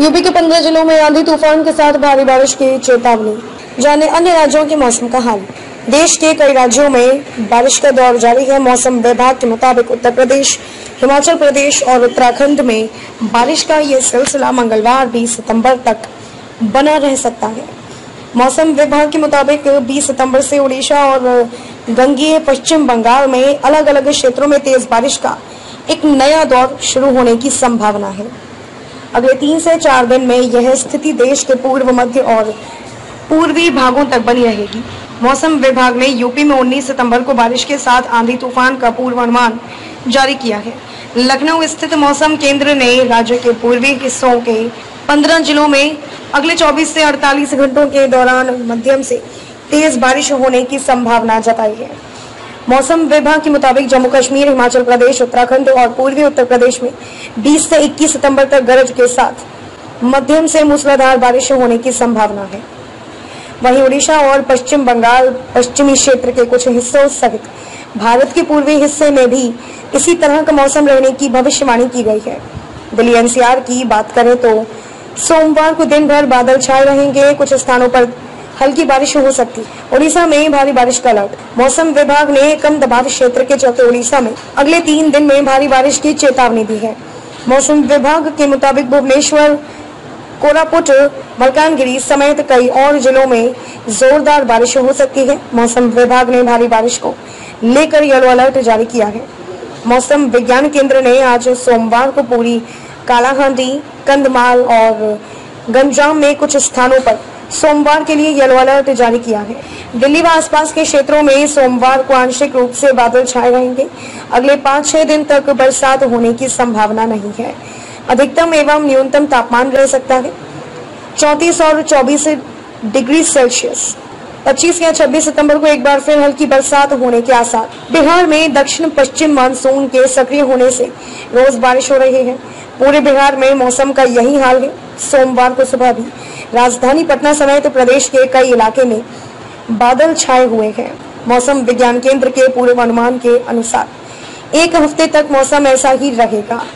UP के 15 जिलों में आंधी तूफान के साथ भारी बारिश की चेतावनी। जाने अन्य राज्यों के मौसम का हाल। देश के कई राज्यों में बारिश का दौर जारी है। मौसम विभाग के मुताबिक उत्तर प्रदेश, हिमाचल प्रदेश और उत्तराखंड में बारिश का ये सिलसिला मंगलवार 20 सितंबर तक बना रह सकता है। मौसम विभाग के मुताबिक 20 सितंबर से उड़ीसा और गंगीय पश्चिम बंगाल में अलग अलग क्षेत्रों में तेज बारिश का एक नया दौर शुरू होने की संभावना है। अगले 3 से 4 दिन में यह स्थिति देश के पूर्व, मध्य और पूर्वी भागों तक बनी रहेगी। मौसम विभाग ने यूपी में 19 सितंबर को बारिश के साथ आंधी तूफान का पूर्वानुमान जारी किया है। लखनऊ स्थित मौसम केंद्र ने राज्य के पूर्वी हिस्सों के 15 जिलों में अगले 24 से 48 घंटों के दौरान मध्यम से तेज बारिश होने की संभावना जताई है। मौसम विभाग के मुताबिक जम्मू कश्मीर, हिमाचल प्रदेश, उत्तराखंड और पूर्वी उत्तर प्रदेश में 20 से 21 सितंबर तक गरज के साथ मध्यम से मूसलाधार बारिश होने की संभावना है। वहीं उड़ीसा और पश्चिम बंगाल पश्चिमी क्षेत्र के कुछ हिस्सों सहित भारत के पूर्वी हिस्से में भी इसी तरह का मौसम रहने की भविष्यवाणी की गई है। दिल्ली एनसीआर की बात करें तो सोमवार को दिन भर बादल छाए रहेंगे, कुछ स्थानों पर हल्की बारिश हो सकती है। उड़ीसा में भारी बारिश का अलर्ट। मौसम विभाग ने कम दबाव क्षेत्र के चलते उड़ीसा में अगले 3 दिन में भारी बारिश की चेतावनी दी है। मौसम विभाग के मुताबिक भुवनेश्वर, कोरापुट, मलकानगिरी समेत कई और जिलों में जोरदार बारिश हो सकती है। मौसम विभाग ने भारी बारिश को लेकर येलो अलर्ट जारी किया है। मौसम विज्ञान केंद्र ने आज सोमवार को पूरी, कालाहांडी, कंधमाल और गंजाम में कुछ स्थानों पर सोमवार के लिए येलो अलर्ट जारी किया है। दिल्ली व आसपास के क्षेत्रों में सोमवार को आंशिक रूप से बादल छाए रहेंगे। अगले 5-6 दिन तक बरसात होने की संभावना नहीं है। अधिकतम एवं न्यूनतम तापमान रह सकता है 34 और 24 डिग्री सेल्सियस। 25 या 26 सितंबर को एक बार फिर हल्की बरसात होने के आसार। बिहार में दक्षिण पश्चिम मानसून के सक्रिय होने से रोज बारिश हो रही है। पूरे बिहार में मौसम का यही हाल है। सोमवार को सुबह भी राजधानी पटना समेत प्रदेश के कई इलाके में बादल छाए हुए हैं। मौसम विज्ञान केंद्र के पूर्वानुमान के अनुसार एक हफ्ते तक मौसम ऐसा ही रहेगा।